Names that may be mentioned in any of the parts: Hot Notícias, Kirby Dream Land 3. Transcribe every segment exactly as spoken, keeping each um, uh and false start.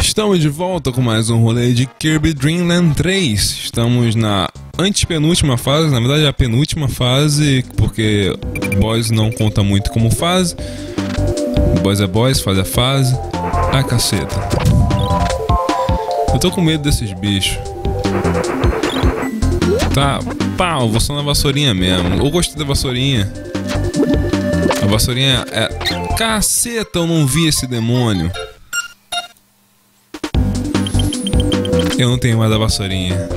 Estamos de volta com mais um rolê de Kirby Dream Land três. Estamos na antepenúltima fase, na verdade é a penúltima fase, porque boss não conta muito como fase. Boss é boss, fase é fase. Ah, caceta. Eu tô com medo desses bichos. Tá, pau, vou só na vassourinha mesmo. Eu gostei da vassourinha. A vassourinha é... Caceta, eu não vi esse demônio. Eu não tenho mais a vassourinha.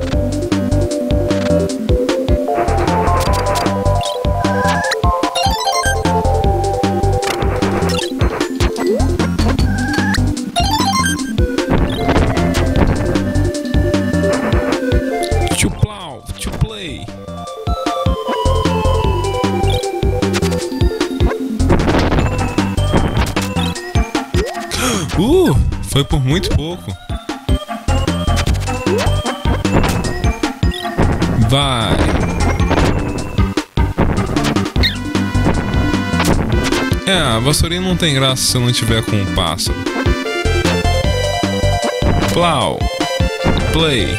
To plow, to play. Uh, foi por muito pouco. Vai. É, a vassourinha não tem graça se eu não tiver com um pássaro. Plow. Play.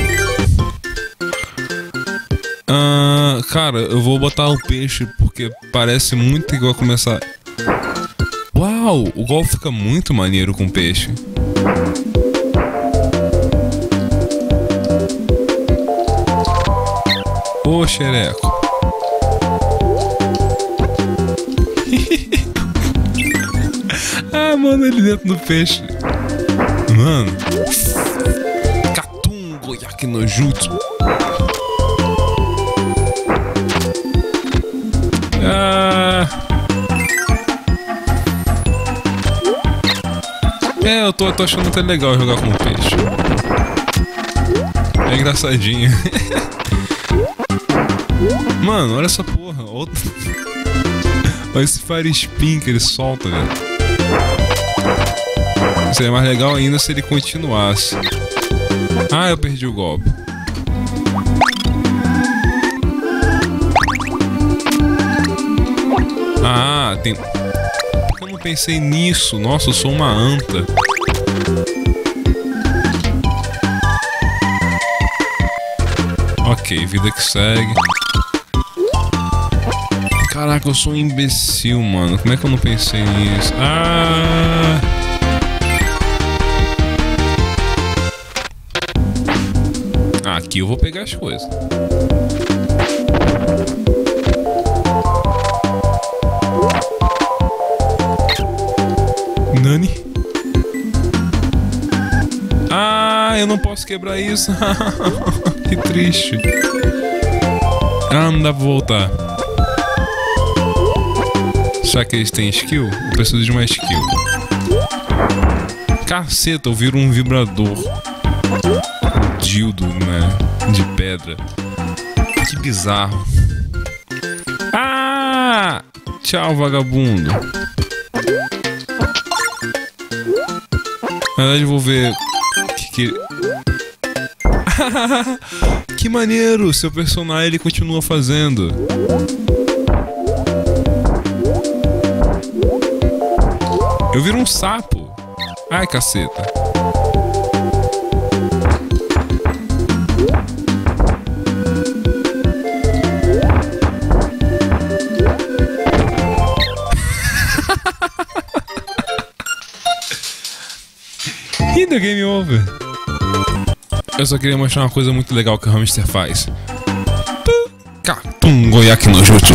Ah, cara, eu vou botar o peixe porque parece muito igual começar. Uau, o gol fica muito maneiro com peixe. Ô, xereco. Ah, mano, ele dentro do peixe. Mano. Catum, goiaque nojutsu. Ah. É, eu tô, tô achando até legal jogar com peixe. É engraçadinho. Mano, olha essa porra. Outro... Olha esse fire spin que ele solta, velho. Seria mais legal ainda se ele continuasse. Ah, eu perdi o golpe. Ah, tem... Por que eu não pensei nisso? Nossa, eu sou uma anta. Ok, vida que segue. Caraca, eu sou um imbecil, mano. Como é que eu não pensei nisso? Ah! Aqui eu vou pegar as coisas. Nani? Ah, eu não posso quebrar isso. Que triste. Ah, não dá pra voltar. Será que eles têm skill? Eu preciso de uma skill. Caceta, eu viro um vibrador. Dildo, né? De pedra. Que bizarro. Ah! Tchau, vagabundo. Na verdade, eu vou ver... Que, que... Que maneiro! Seu personagem ele continua fazendo. Eu viro um sapo. Ai, caceta. E deu game over. Eu só queria mostrar uma coisa muito legal que o hamster faz. Catum, goiaque no jutsu.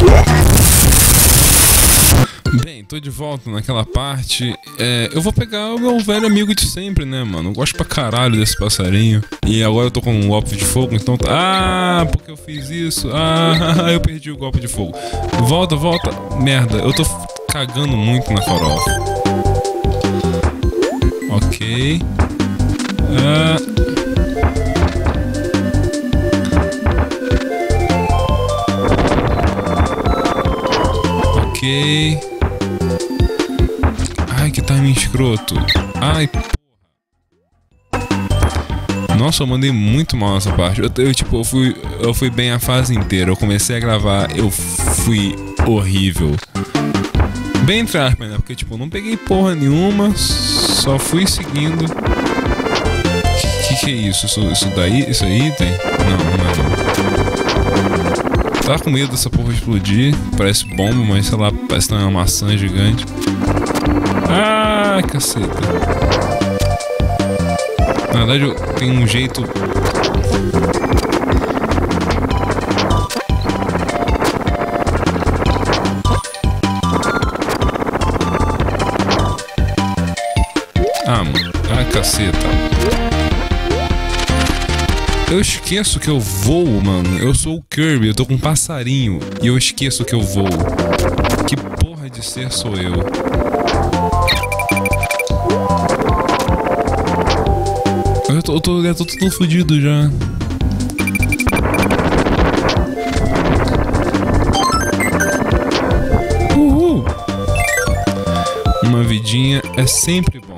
Bem, tô de volta naquela parte. É, eu vou pegar o meu velho amigo de sempre, né, mano? Eu gosto pra caralho desse passarinho. E agora eu tô com um golpe de fogo, então... Tá... Ah, porque eu fiz isso? Ah, eu perdi o golpe de fogo. Volta, volta. Merda, eu tô cagando muito na farofa. Ok. Ah... Ok... Ai, que timing escroto. Ai, porra. Nossa, eu mandei muito mal nessa parte. Eu, eu tipo, eu fui, eu fui bem a fase inteira. Eu comecei a gravar, eu fui horrível. Bem entre aspas, né? Porque tipo, eu não peguei porra nenhuma, só fui seguindo. Que que é isso? Isso, isso daí? Isso aí tem? Não, não é não. Tava com medo dessa porra explodir. Parece bomba, mas sei lá, parece que é uma maçã gigante. Ah, caceta. Na verdade eu tenho um jeito. Ah, mano. Ah, caceta. Eu esqueço que eu voo, mano. Eu sou o Kirby, eu tô com um passarinho. E eu esqueço que eu voo. Que porra de ser sou eu? Eu tô, eu tô, eu tô todo fudido já. Uhul. Uma vidinha é sempre bom.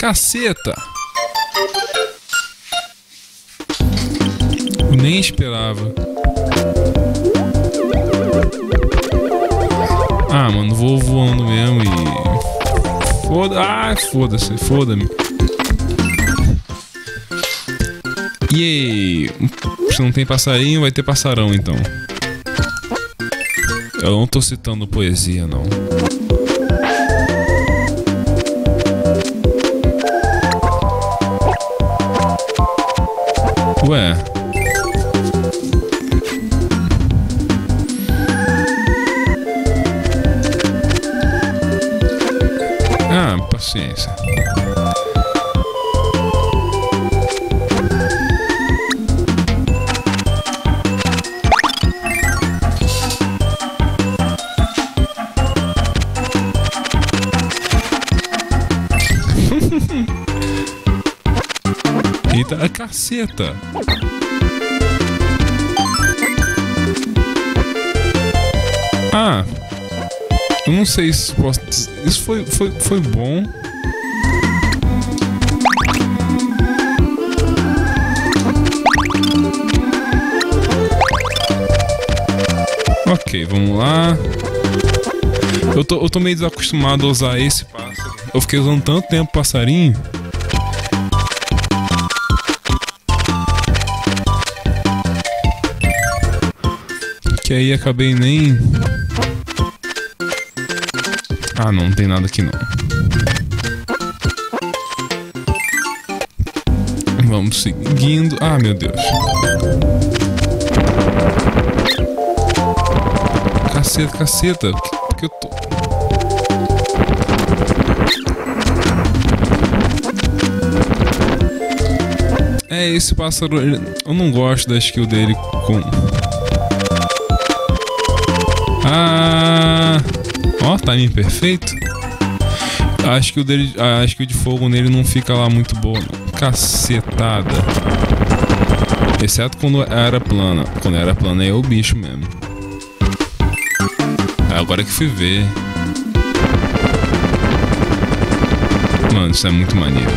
Caceta! Eu nem esperava. Ah, mano, vou voando mesmo e... Foda... Ah, foda-se, foda-me. E aí? Se não tem passarinho, vai ter passarão, então. Eu não tô citando poesia, não. Ué. Ah, paciência. Eita, a caceta. Ah, eu não sei se posso... Isso foi, foi, foi bom. Ok, vamos lá. Eu tô, eu tô meio desacostumado a usar esse pássaro. Eu fiquei usando tanto tempo passarinho. Que aí acabei nem... Ah, não, não tem nada aqui não. Vamos seguindo... Ah, meu Deus. Caceta, caceta. Por que eu tô... É, esse pássaro... Eu não gosto da skill dele com... Ah... Ó, oh, timing perfeito. Acho que o dele, acho que o de fogo nele não fica lá muito boa. Cacetada. Exceto quando era plana. Quando era plana é o bicho mesmo. Agora que fui ver. Mano, isso é muito maneiro.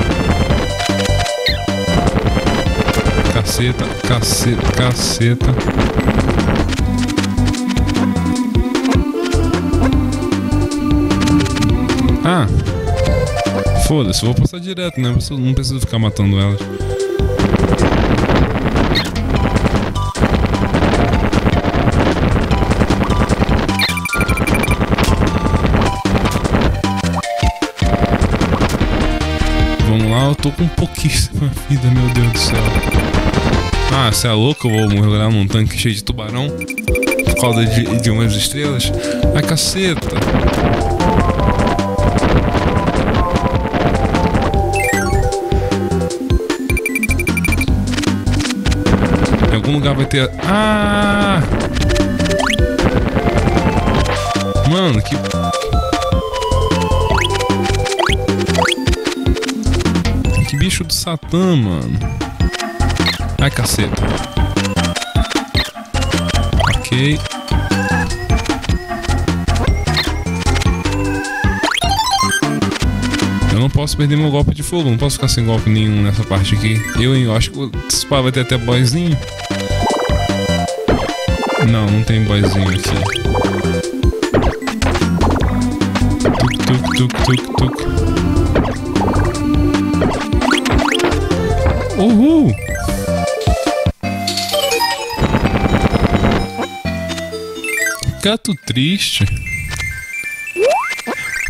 Caceta, caceta, caceta. Ah, foda-se, vou passar direto, né? Não preciso ficar matando elas. Vamos lá, eu tô com pouquíssima vida, meu Deus do céu. Ah, você é louco? Eu vou mergulhar num tanque cheio de tubarão por causa de, de umas estrelas? Ai, caceta! Algum lugar vai ter... Ah! Mano, que... Que bicho do Satã, mano. Ai, caceta. Ok. Eu não posso perder meu golpe de fogo. Não posso ficar sem golpe nenhum nessa parte aqui. Eu, eu acho que esse pá vai ter até boyzinho. Não, não tem boyzinho aqui. Tuk, tuk, tuk, tuk. Uhul! Gato triste.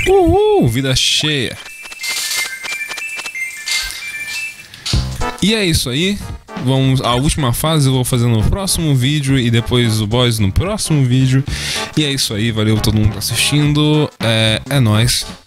Uhul! Vida cheia. E é isso aí. Vamos à última fase, eu vou fazer no próximo vídeo e depois o boss no próximo vídeo. E é isso aí, valeu todo mundo que tá assistindo, é, é nóis.